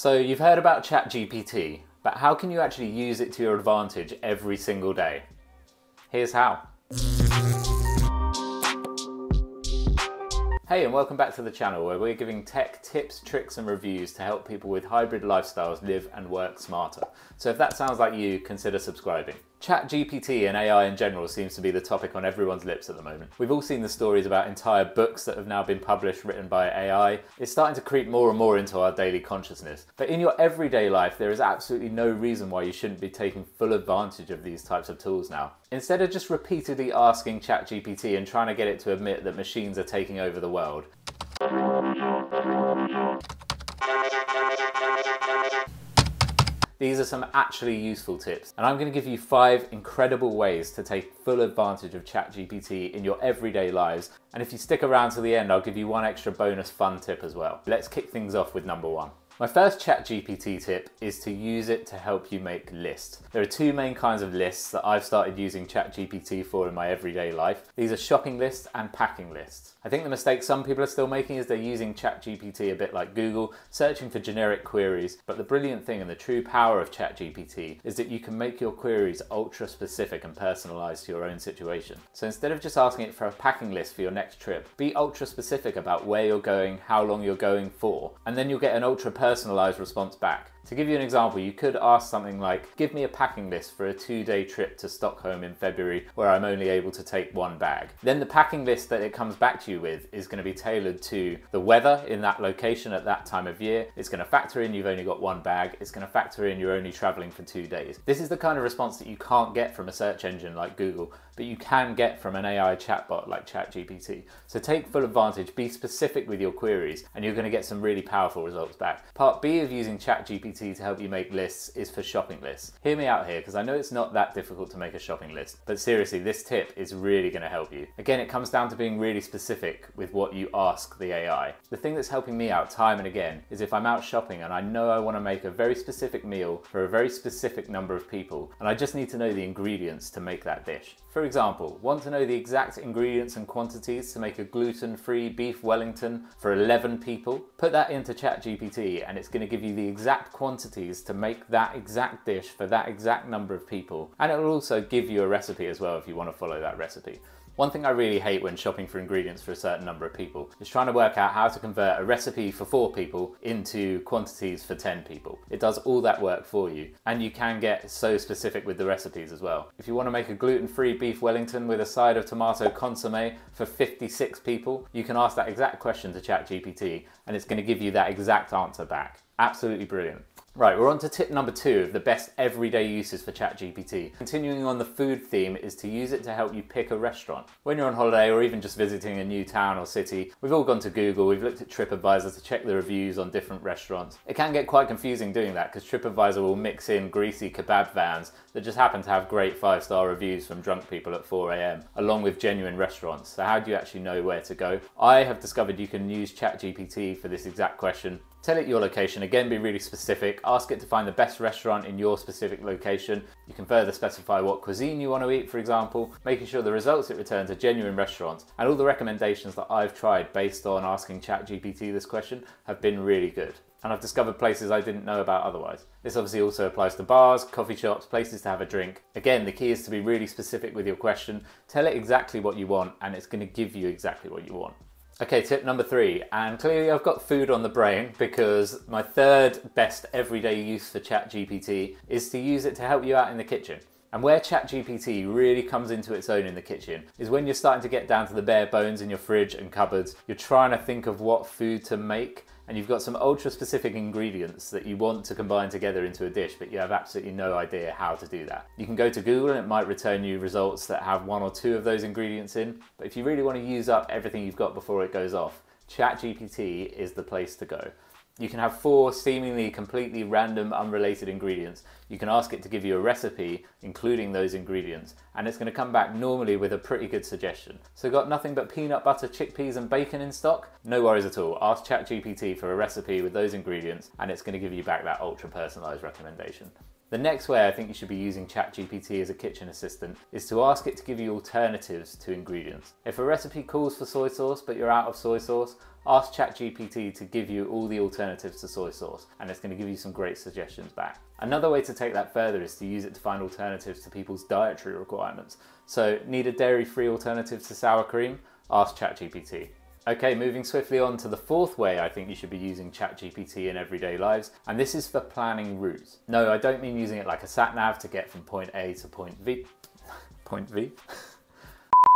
So you've heard about ChatGPT, but how can you actually use it to your advantage every single day? Here's how. Hey, and welcome back to the channel where we're giving tech tips, tricks and reviews to help people with hybrid lifestyles live and work smarter. So if that sounds like you, consider subscribing. ChatGPT and AI in general seems to be the topic on everyone's lips at the moment. We've all seen the stories about entire books that have now been published written by AI. It's starting to creep more and more into our daily consciousness. But in your everyday life, there is absolutely no reason why you shouldn't be taking full advantage of these types of tools now. Instead of just repeatedly asking ChatGPT and trying to get it to admit that machines are taking over the world, these are some actually useful tips, and I'm going to give you 5 incredible ways to take full advantage of ChatGPT in your everyday lives. And if you stick around to the end, I'll give you one extra bonus fun tip as well. Let's kick things off with number 1. My first ChatGPT tip is to use it to help you make lists. There are 2 main kinds of lists that I've started using ChatGPT for in my everyday life. These are shopping lists and packing lists. I think the mistake some people are still making is they're using ChatGPT a bit like Google, searching for generic queries. But the brilliant thing and the true power of ChatGPT is that you can make your queries ultra specific and personalized to your own situation. So instead of just asking it for a packing list for your next trip, be ultra specific about where you're going, how long you're going for, and then you'll get an ultra personalized response back. To give you an example, you could ask something like, give me a packing list for a 2-day trip to Stockholm in February where I'm only able to take 1 bag. Then the packing list that it comes back to you with is going to be tailored to the weather in that location at that time of year. It's going to factor in you've only got 1 bag. It's going to factor in you're only traveling for 2 days. This is the kind of response that you can't get from a search engine like Google, but you can get from an AI chatbot like ChatGPT. So take full advantage, be specific with your queries, and you're going to get some really powerful results back. Part B of using ChatGPT to help you make lists is for shopping lists. Hear me out here, because I know it's not that difficult to make a shopping list, but seriously, this tip is really going to help you. Again, it comes down to being really specific with what you ask the AI. The thing that's helping me out time and again is if I'm out shopping and I know I want to make a very specific meal for a very specific number of people, and I just need to know the ingredients to make that dish. For example, want to know the exact ingredients and quantities to make a gluten-free beef Wellington for 11 people? Put that into ChatGPT and it's going to give you the exact quantities to make that exact dish for that exact number of people, and it will also give you a recipe as well if you want to follow that recipe. One thing I really hate when shopping for ingredients for a certain number of people is trying to work out how to convert a recipe for 4 people into quantities for 10 people. It does all that work for you, and you can get so specific with the recipes as well. If you want to make a gluten-free beef Wellington with a side of tomato consommé for 56 people, you can ask that exact question to ChatGPT and it's going to give you that exact answer back. Absolutely brilliant. Right, we're on to tip number 2 of the best everyday uses for ChatGPT. Continuing on the food theme is to use it to help you pick a restaurant. When you're on holiday or even just visiting a new town or city, we've all gone to Google, we've looked at TripAdvisor to check the reviews on different restaurants. It can get quite confusing doing that because TripAdvisor will mix in greasy kebab vans that just happen to have great 5-star reviews from drunk people at 4 AM, along with genuine restaurants. So how do you actually know where to go? I have discovered you can use ChatGPT for this exact question. Tell it your location, again be really specific, ask it to find the best restaurant in your specific location. You can further specify what cuisine you want to eat, for example, making sure the results it returns are genuine restaurants. And all the recommendations that I've tried based on asking ChatGPT this question have been really good. And I've discovered places I didn't know about otherwise. This obviously also applies to bars, coffee shops, places to have a drink. Again, the key is to be really specific with your question. Tell it exactly what you want and it's going to give you exactly what you want. Okay, tip number 3, and clearly I've got food on the brain because my third best everyday use for ChatGPT is to use it to help you out in the kitchen. And where ChatGPT really comes into its own in the kitchen is when you're starting to get down to the bare bones in your fridge and cupboards, you're trying to think of what food to make, and you've got some ultra specific ingredients that you want to combine together into a dish, but you have absolutely no idea how to do that. You can go to Google and it might return you results that have 1 or 2 of those ingredients in, but if you really want to use up everything you've got before it goes off, ChatGPT is the place to go. You can have 4 seemingly completely random, unrelated ingredients. You can ask it to give you a recipe, including those ingredients, and it's going to come back normally with a pretty good suggestion. So got nothing but peanut butter, chickpeas and bacon in stock? No worries at all. Ask ChatGPT for a recipe with those ingredients, and it's going to give you back that ultra personalized recommendation. The next way I think you should be using ChatGPT as a kitchen assistant is to ask it to give you alternatives to ingredients. If a recipe calls for soy sauce but you're out of soy sauce, ask ChatGPT to give you all the alternatives to soy sauce, and it's going to give you some great suggestions back. Another way to take that further is to use it to find alternatives to people's dietary requirements. So, need a dairy-free alternative to sour cream? Ask ChatGPT. Okay, moving swiftly on to the fourth way I think you should be using ChatGPT in everyday lives, and this is for planning routes. No, I don't mean using it like a sat-nav to get from point A to point V.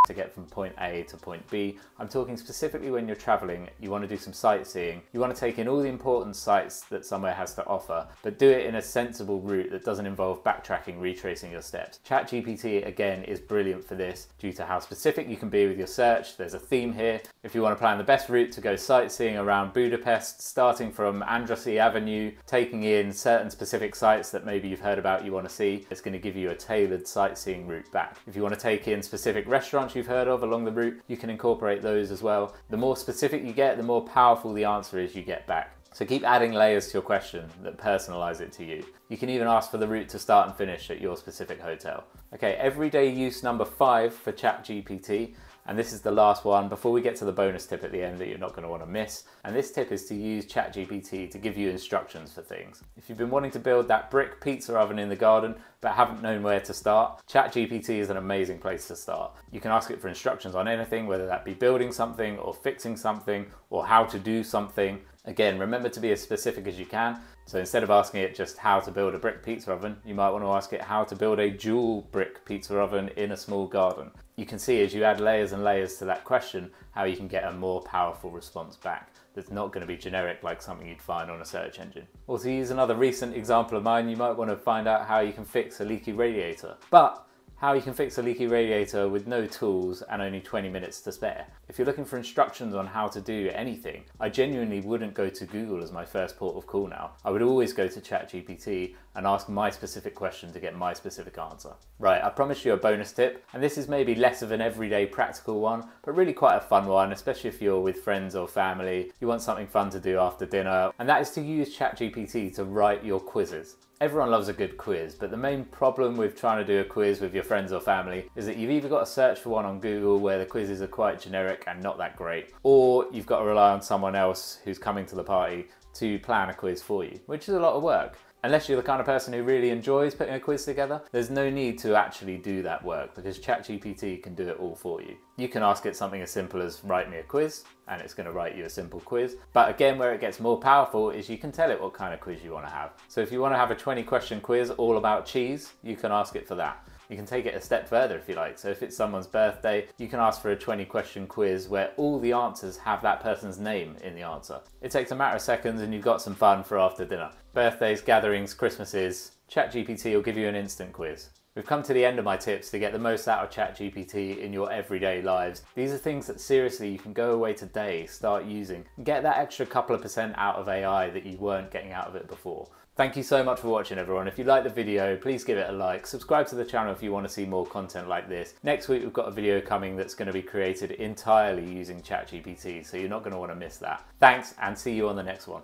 To get from point A to point B. I'm talking specifically when you're traveling, you want to do some sightseeing, you want to take in all the important sights that somewhere has to offer, but do it in a sensible route that doesn't involve backtracking, retracing your steps. ChatGPT, again, is brilliant for this due to how specific you can be with your search. There's a theme here. If you want to plan the best route to go sightseeing around Budapest, starting from Andrássy Avenue, taking in certain specific sites that maybe you've heard about you want to see, it's going to give you a tailored sightseeing route back. If you want to take in specific restaurants you've heard of along the route, you can incorporate those as well. The more specific you get, the more powerful the answer is you get back. So keep adding layers to your question that personalize it to you. You can even ask for the route to start and finish at your specific hotel. Okay, everyday use number 5 for ChatGPT, and this is the last one before we get to the bonus tip at the end that you're not going to want to miss. And this tip is to use ChatGPT to give you instructions for things. If you've been wanting to build that brick pizza oven in the garden but haven't known where to start, ChatGPT is an amazing place to start. You can ask it for instructions on anything, whether that be building something or fixing something or how to do something. Again, remember to be as specific as you can. So instead of asking it just how to build a brick pizza oven, you might want to ask it how to build a dual brick pizza oven in a small garden. You can see as you add layers and layers to that question, how you can get a more powerful response back that's not going to be generic like something you'd find on a search engine. Or to use another recent example of mine, you might want to find out how you can fix a leaky radiator. But how you can fix a leaky radiator with no tools and only 20 minutes to spare. If you're looking for instructions on how to do anything, I genuinely wouldn't go to Google as my first port of call now. I would always go to ChatGPT and ask my specific question to get my specific answer. Right, I promised you a bonus tip, and this is maybe less of an everyday practical one, but really quite a fun one, especially if you're with friends or family, you want something fun to do after dinner, and that is to use ChatGPT to write your quizzes. Everyone loves a good quiz, but the main problem with trying to do a quiz with your friends or family is that you've either got to search for one on Google where the quizzes are quite generic and not that great, or you've got to rely on someone else who's coming to the party to plan a quiz for you, which is a lot of work. Unless you're the kind of person who really enjoys putting a quiz together, there's no need to actually do that work because ChatGPT can do it all for you. You can ask it something as simple as write me a quiz, and it's going to write you a simple quiz. But again, where it gets more powerful is you can tell it what kind of quiz you want to have. So if you want to have a 20-question quiz all about cheese, you can ask it for that. You can take it a step further if you like. So if it's someone's birthday, you can ask for a 20-question quiz where all the answers have that person's name in the answer. It takes a matter of seconds and you've got some fun for after dinner. Birthdays, gatherings, Christmases, ChatGPT will give you an instant quiz. We've come to the end of my tips to get the most out of ChatGPT in your everyday lives. These are things that seriously you can go away today, start using, and get that extra couple of % out of AI that you weren't getting out of it before. Thank you so much for watching, everyone. If you liked the video, please give it a like. Subscribe to the channel if you want to see more content like this. Next week, we've got a video coming that's going to be created entirely using ChatGPT, so you're not going to want to miss that. Thanks, and see you on the next one.